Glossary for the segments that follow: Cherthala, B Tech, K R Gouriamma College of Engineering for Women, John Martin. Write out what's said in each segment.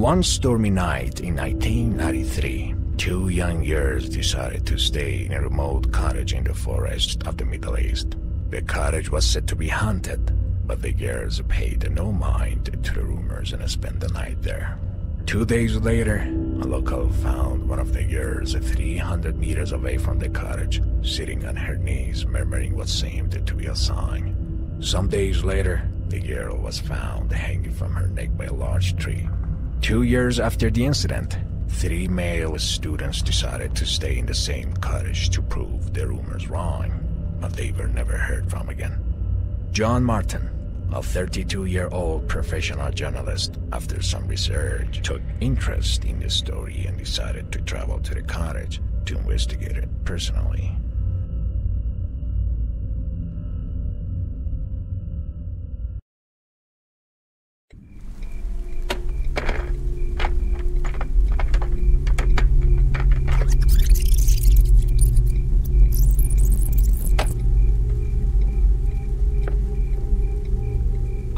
One stormy night in 1993, two young girls decided to stay in a remote cottage in the forest of the Middle East. The cottage was said to be haunted, but the girls paid no mind to the rumors and spent the night there. 2 days later, a local found one of the girls 300 meters away from the cottage, sitting on her knees, murmuring what seemed to be a song. Some days later, the girl was found hanging from her neck by a large tree. 2 years after the incident, 3 male students decided to stay in the same cottage to prove the rumors wrong, but they were never heard from again. John Martin, a 32-year-old professional journalist, after some research, took interest in the story and decided to travel to the cottage to investigate it personally.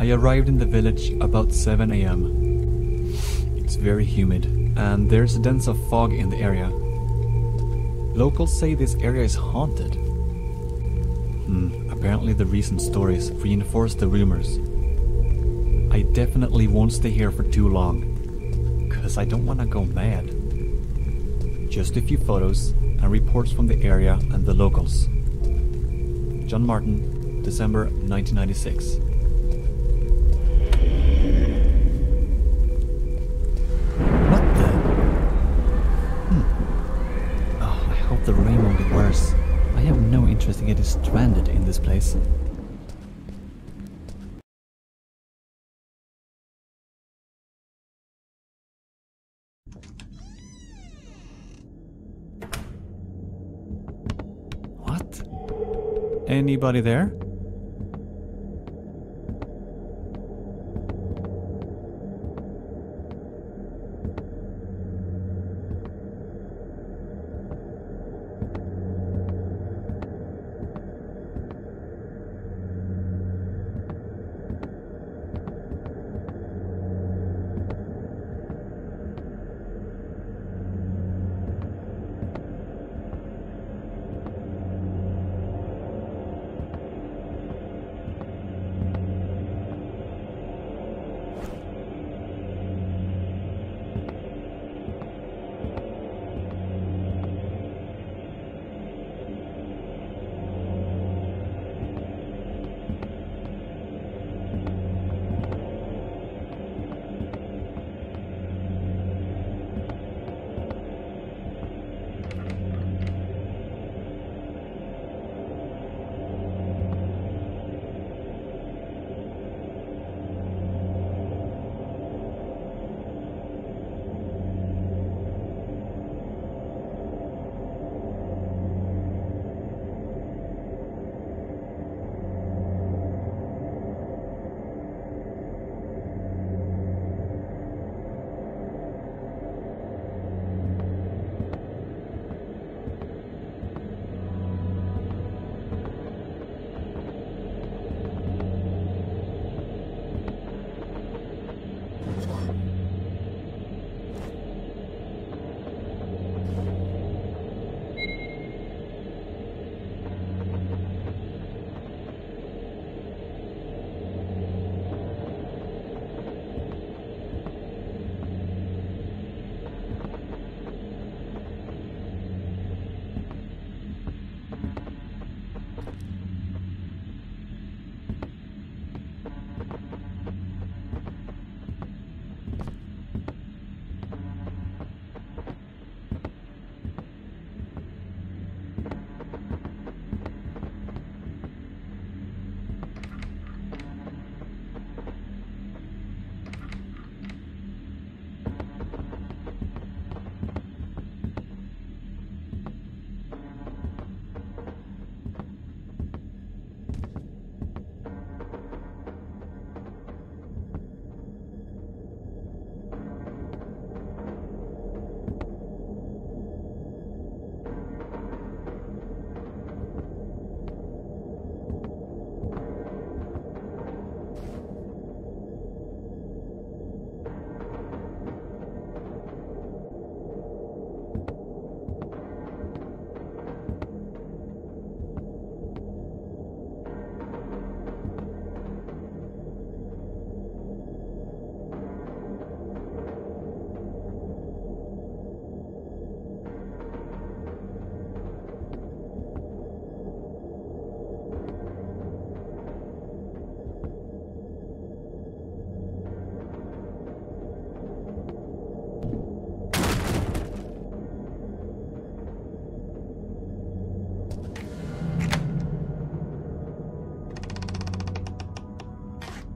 I arrived in the village about 7 a.m. It's very humid and there's a dense of fog in the area. Locals say this area is haunted. Apparently the recent stories reinforce the rumors. I definitely won't stay here for too long, cause I don't want to go mad. Just a few photos and reports from the area and the locals. John Martin, December 1996. The rain won't be worse. I have no interest in getting stranded in this place. What? Anybody there?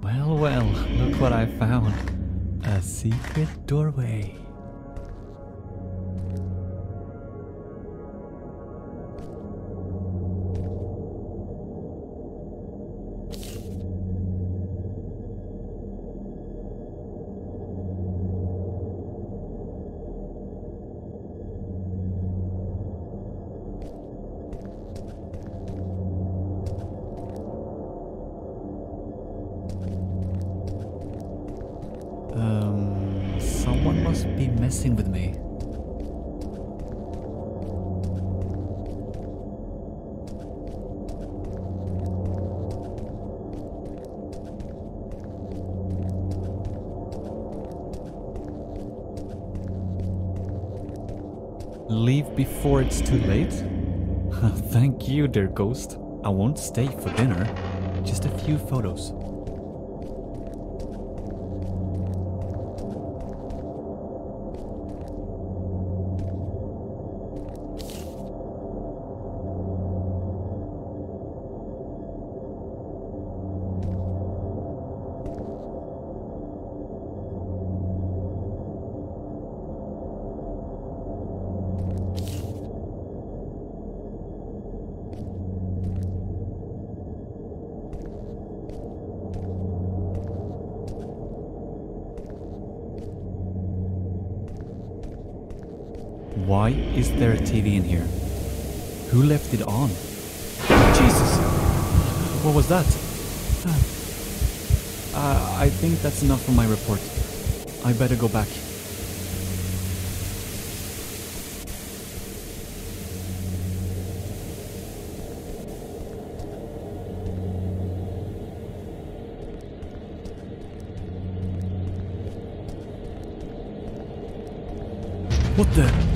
Well, well, look what I found. A secret doorway. Someone must be messing with me. Leave before it's too late? Thank you, dear ghost. I won't stay for dinner. Just a few photos. Why is there a TV in here? Who left it on? Jesus! What was that? I think that's enough for my report. I better go back. What the...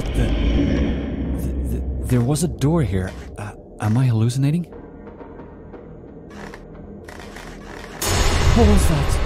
What the... There was a door here. Am I hallucinating? What was that?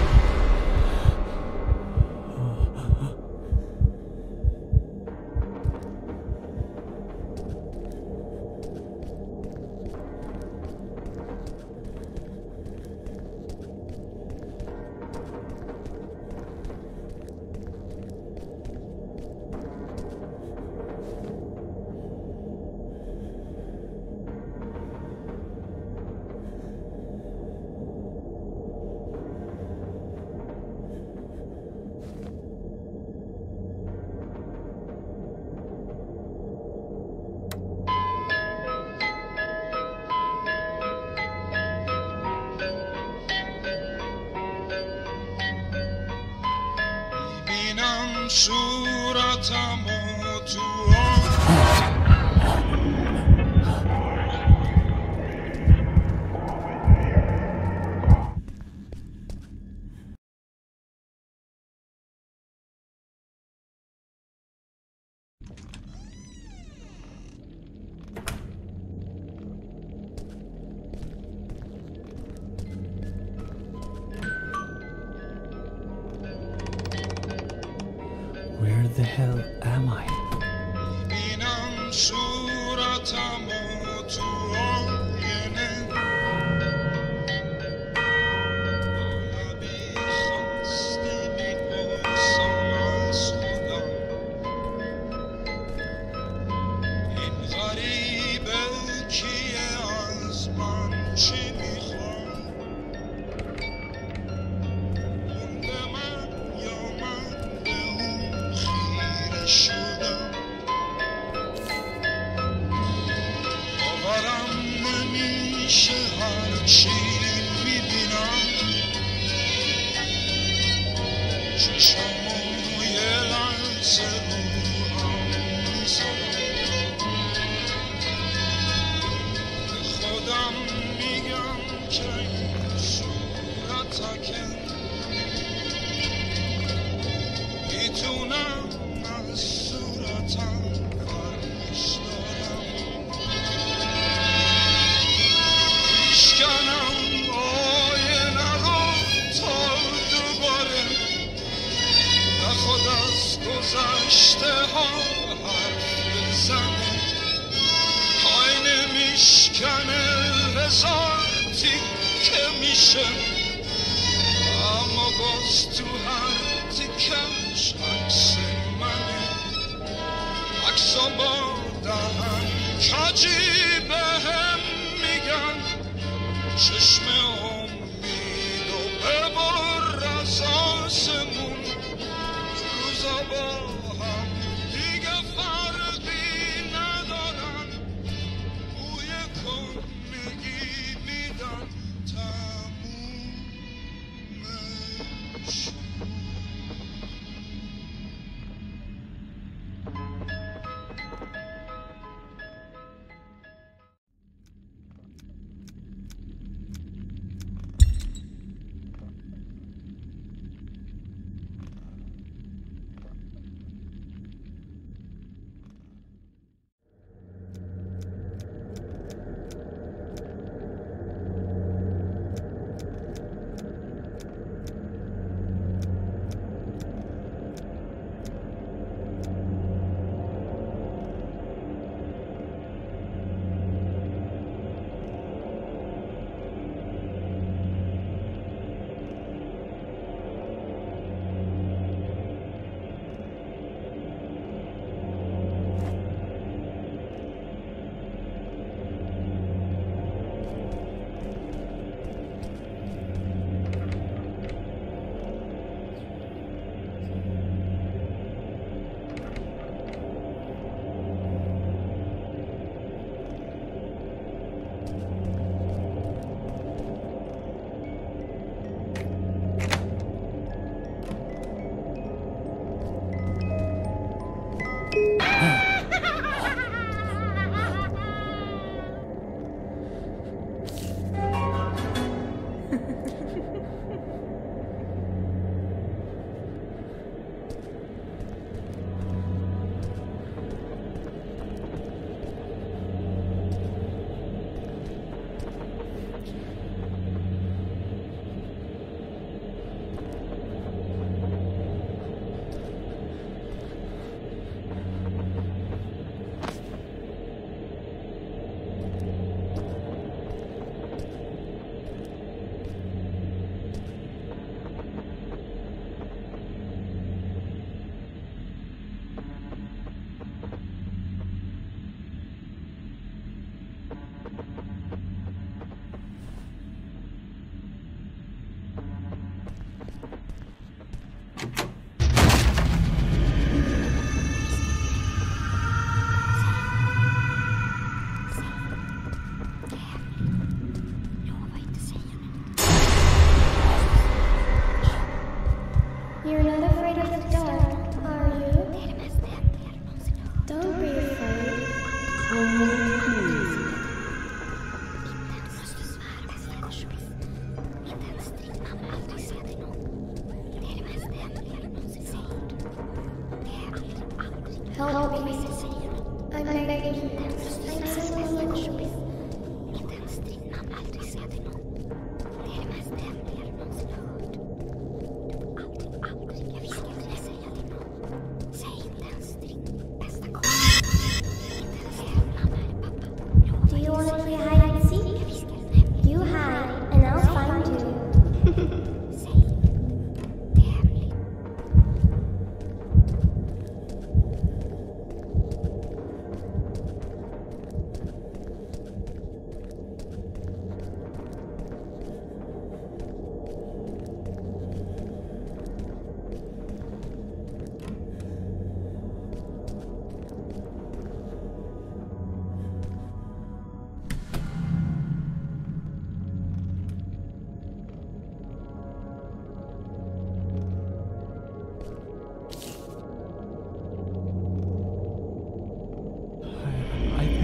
I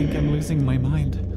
think I'm losing my mind.